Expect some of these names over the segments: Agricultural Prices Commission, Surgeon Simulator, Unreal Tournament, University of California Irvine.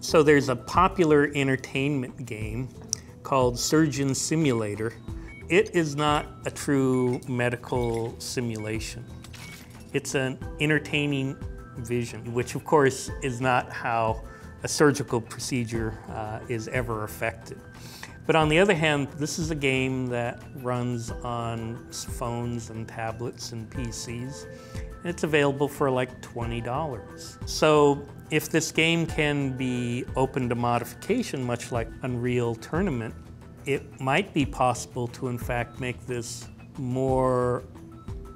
So there's a popular entertainment game called Surgeon Simulator. It is not a true medical simulation. It's an entertaining vision, which of course is not how a surgical procedure is ever affected. But on the other hand, this is a game that runs on phones and tablets and PCs. It's available for like $20. So if this game can be open to modification, much like Unreal Tournament, it might be possible to in fact make this more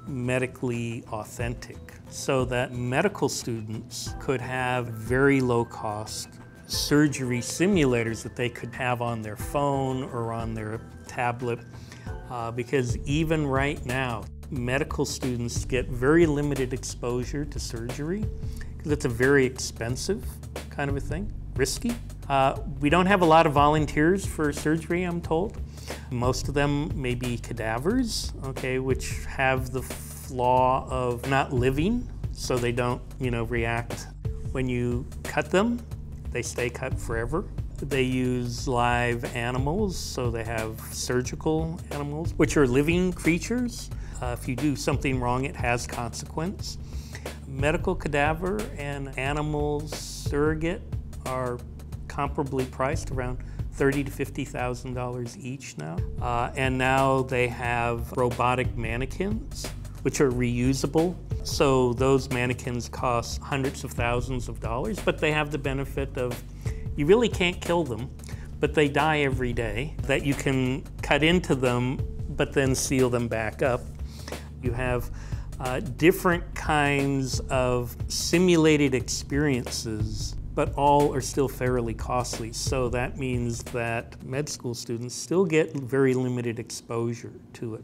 medically authentic so that medical students could have very low cost surgery simulators that they could have on their phone or on their tablet, because even right now, medical students get very limited exposure to surgery because it's a very expensive kind of a thing, risky. We don't have a lot of volunteers for surgery, I'm told. Most of them may be cadavers, okay, which have the flaw of not living, so they don't, you know, react. When you cut them, they stay cut forever. They use live animals, so they have surgical animals, which are living creatures. If you do something wrong, it has consequence. Medical cadaver and animal surrogate are comparably priced around $30,000 to $50,000 each now. And now they have robotic mannequins, which are reusable. So those mannequins cost hundreds of thousands of dollars, but they have the benefit of you really can't kill them, but they die every day, that you can cut into them, but then seal them back up. You have different kinds of simulated experiences, but all are still fairly costly. So that means that med school students still get very limited exposure to it.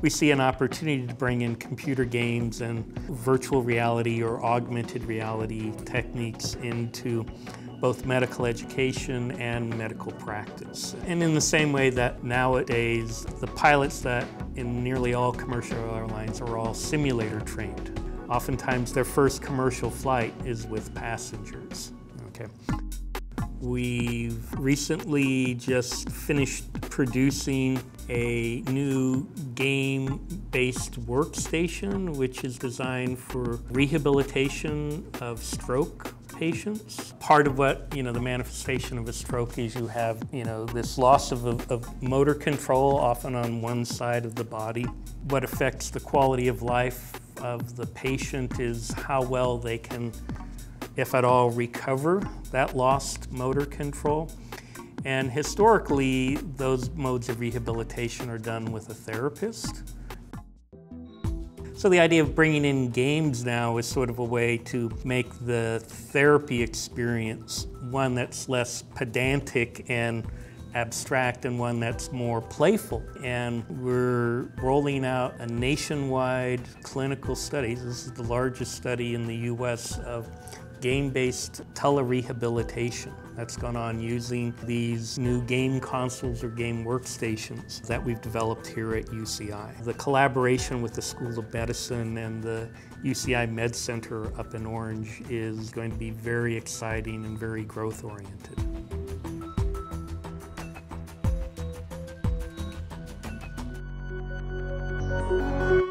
We see an opportunity to bring in computer games and virtual reality or augmented reality techniques into both medical education and medical practice. And in the same way that nowadays, the pilots that in nearly all commercial airlines are all simulator trained. Oftentimes their first commercial flight is with passengers, okay. We've recently just finished producing a new game-based workstation, which is designed for rehabilitation of stroke patients. Part of what, you know, the manifestation of a stroke is you have, you know, this loss of motor control, often on one side of the body. What affects the quality of life of the patient is how well they can, if at all, recover that lost motor control. And historically, those modes of rehabilitation are done with a therapist. So the idea of bringing in games now is sort of a way to make the therapy experience one that's less pedantic and abstract and one that's more playful. And we're rolling out a nationwide clinical study. This is the largest study in the US of game-based telerehabilitation that's gone on using these new game consoles or game workstations that we've developed here at UCI. The collaboration with the School of Medicine and the UCI Med Center up in Orange is going to be very exciting and very growth-oriented.